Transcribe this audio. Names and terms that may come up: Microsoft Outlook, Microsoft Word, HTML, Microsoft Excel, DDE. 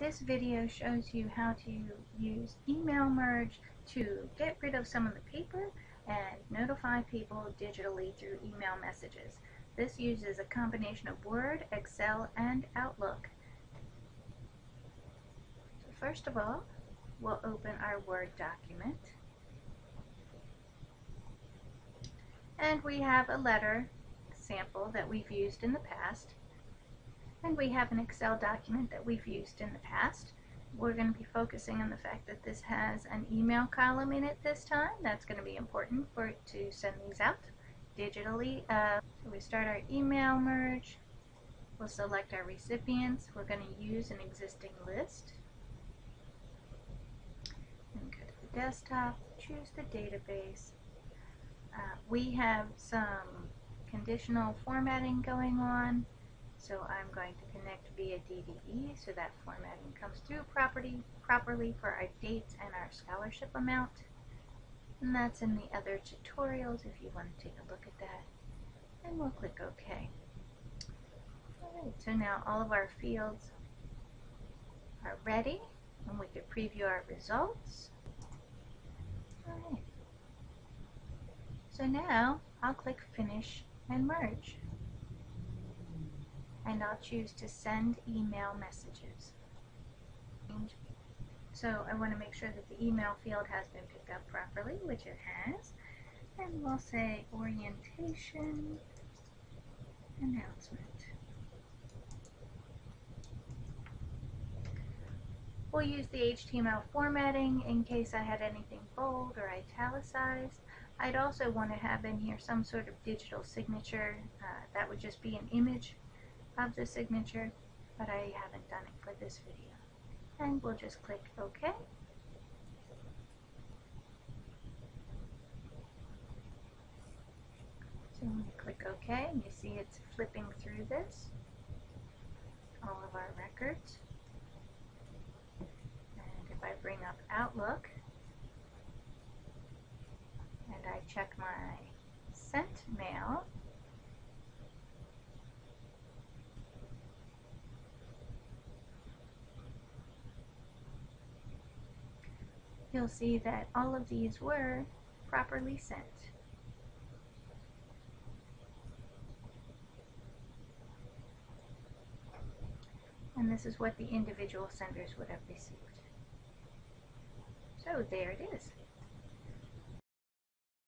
This video shows you how to use email merge to get rid of some of the paper and notify people digitally through email messages. This uses a combination of Word, Excel, and Outlook. So first of all, we'll open our Word document. And we have a letter sample that we've used in the past. And we have an Excel document that we've used in the past. We're going to be focusing on the fact that this has an email column in it this time. That's going to be important for it to send these out digitally. So we start our email merge. We'll select our recipients. We're going to use an existing list. And go to the desktop, choose the database. We have some conditional formatting going on. So I'm going to connect via DDE so that formatting comes through properly for our dates and our scholarship amount. And that's in the other tutorials if you want to take a look at that. And we'll click OK. Alright, so now all of our fields are ready and we can preview our results. Alright. So now I'll click Finish and Merge. And I'll choose to send email messages. So I want to make sure that the email field has been picked up properly, which it has. And we'll say orientation announcement. We'll use the HTML formatting in case I had anything bold or italicized. I'd also want to have in here some sort of digital signature. That would just be an image of the signature, but I haven't done it for this video. And we'll just click OK. So when you click OK, and you see it's flipping through this, all of our records. And if I bring up Outlook, and I check my sent mail, you'll see that all of these were properly sent. And this is what the individual senders would have received. So there it is.